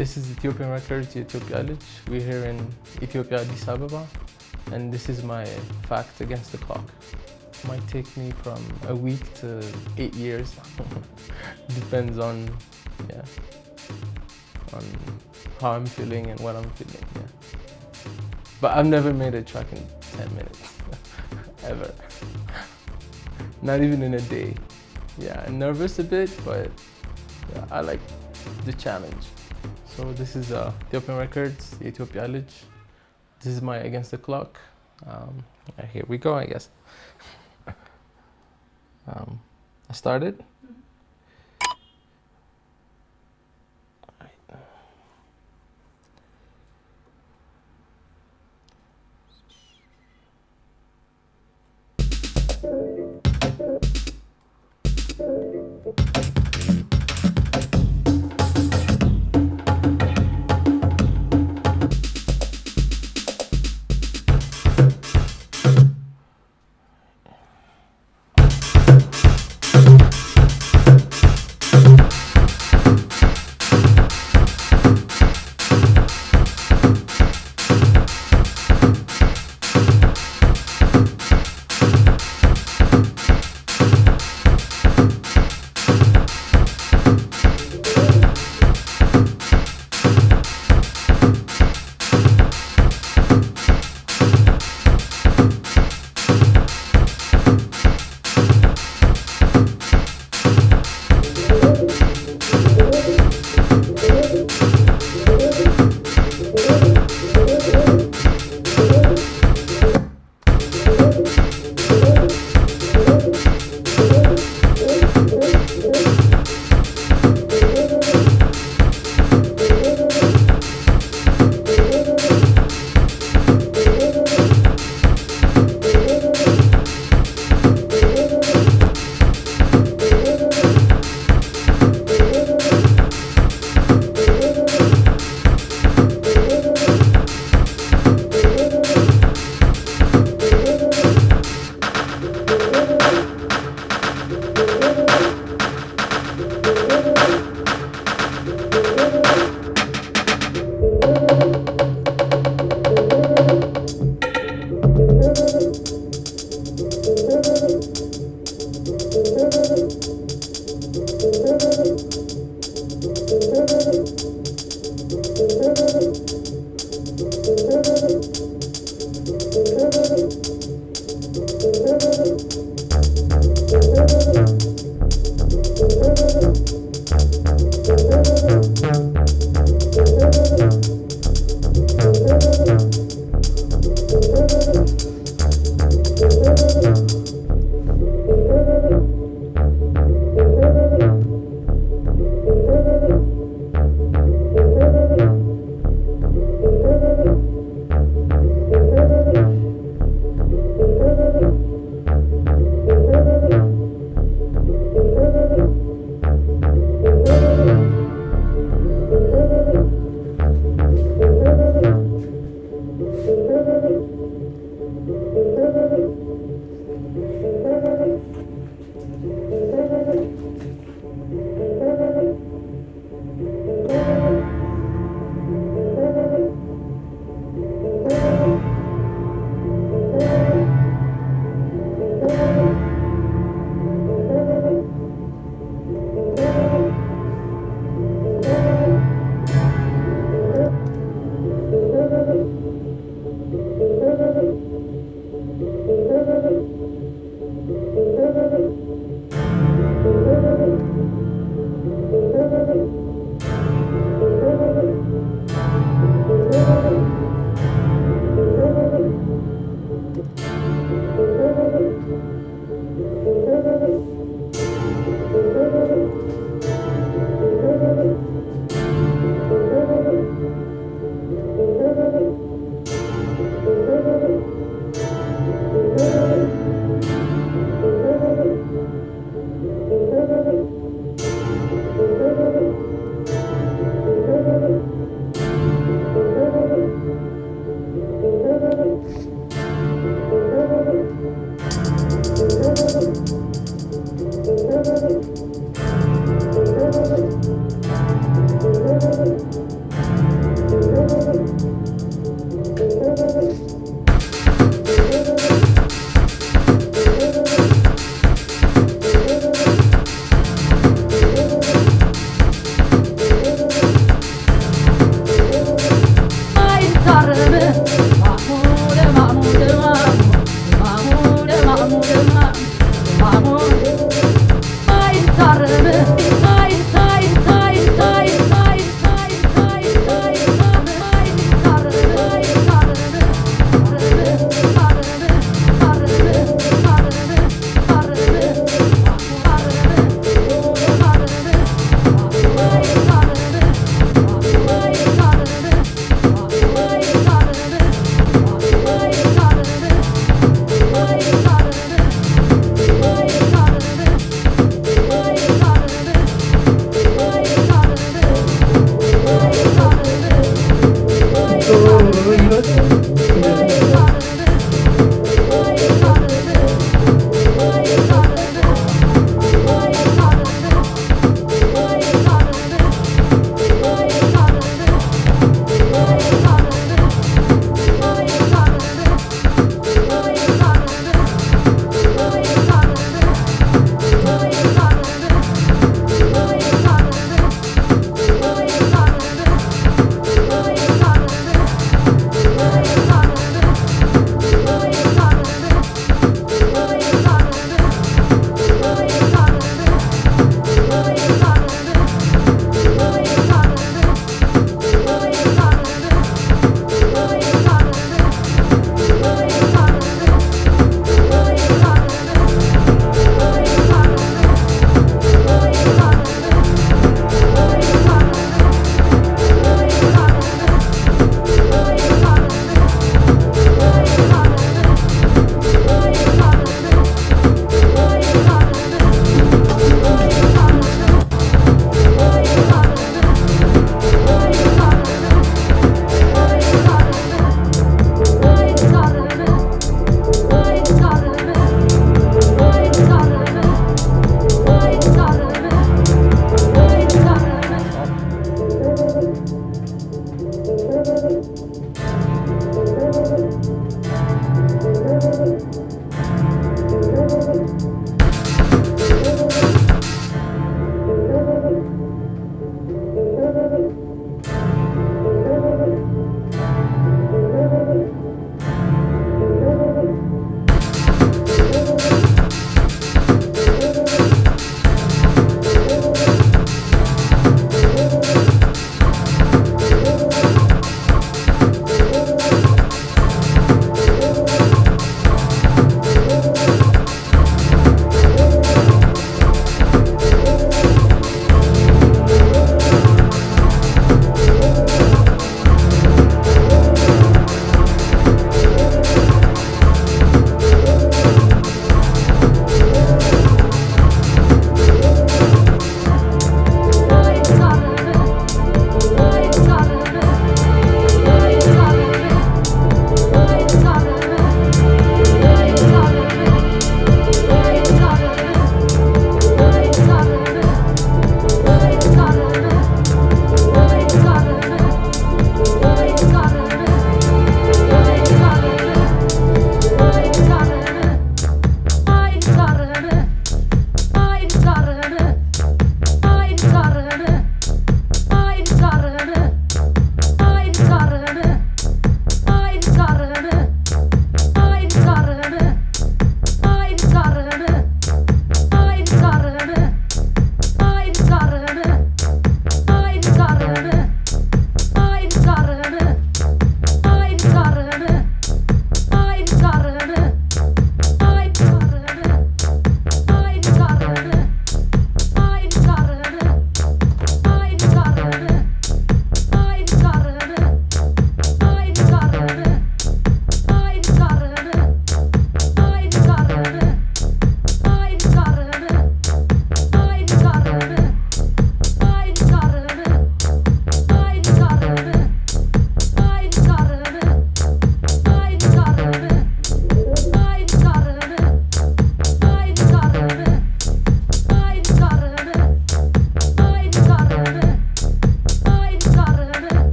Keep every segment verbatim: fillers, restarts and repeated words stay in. This is Ethiopian Records, Ethiopialich. We're here in Ethiopia, Addis Ababa, and this is my Fact Against the Clock. It might take me from a week to eight years. Depends on, yeah, on how I'm feeling and what I'm feeling, yeah. But I've never made a track in ten minutes, ever. Not even in a day. Yeah, I'm nervous a bit, but yeah, I like the challenge. So this is uh, Ethiopian Records, Ethiopiyalich. This is my Against the Clock. Um, right, here we go, I guess. um, I started.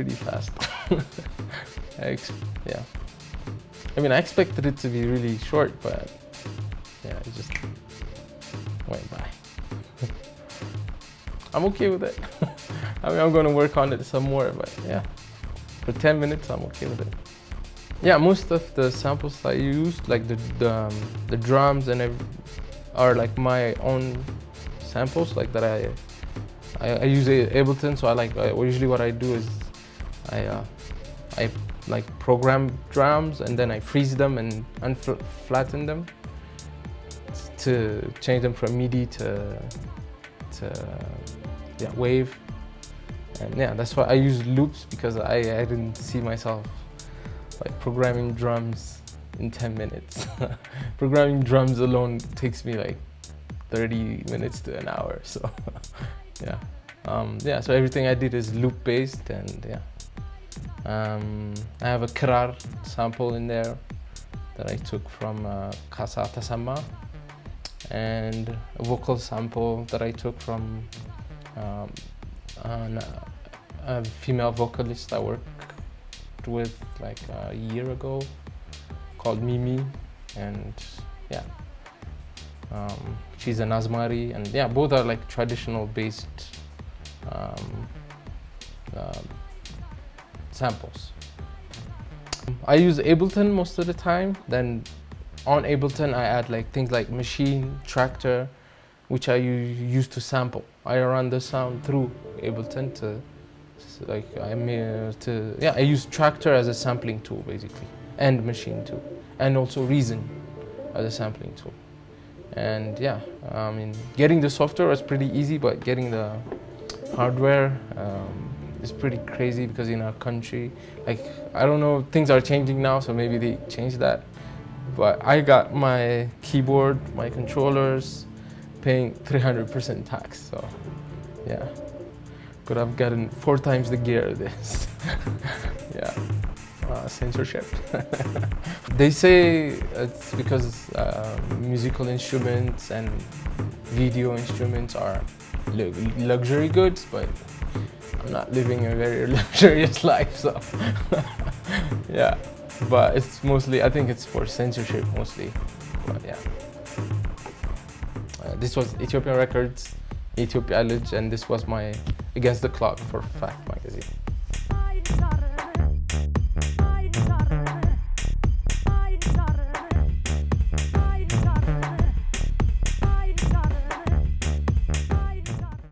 pretty fast. I yeah. I mean, I expected it to be really short, but yeah, it just went by. I'm okay with it. I mean, I'm going to work on it some more, but yeah, for ten minutes, I'm okay with it. Yeah, most of the samples I used, like the the, um, the drums and every, are like my own samples, like that I I, I use Ableton. So I like I, usually what I do is I uh, I like program drums and then I freeze them and unflatten them to change them from MIDI to to yeah wave. And yeah, that's why I use loops, because I, I didn't see myself like programming drums in ten minutes. Programming drums alone takes me like thirty minutes to an hour. So yeah, um, yeah. So everything I did is loop based, and yeah, um, I have a kirar sample in there that I took from uh, Kasa Atasamma, and a vocal sample that I took from um, an, uh, a female vocalist I work with like a year ago, called Mimi, and yeah, um, she's an Azmari, and yeah, both are like traditional based um, uh, samples. I use Ableton most of the time. Then on Ableton, I add like things like Maschine, Traktor, which I use to sample. I run the sound through Ableton to. So like I'm uh, to yeah, I use Traktor as a sampling tool basically, and Maschine too, and also Reason as a sampling tool. And yeah, I mean, getting the software was pretty easy, but getting the hardware um, is pretty crazy, because in our country, like I don't know, things are changing now, so maybe they changed that. But I got my keyboard, my controllers, paying three hundred percent tax. So yeah. But I've gotten four times the gear of this. Yeah, uh, censorship. They say it's because uh, musical instruments and video instruments are luxury goods, but I'm not living a very luxurious life, so yeah. But it's mostly, I think it's for censorship mostly, but yeah. Uh, this was Ethiopian Records, Ethiopiyawi, and this was my Against the Clock for Fact magazine.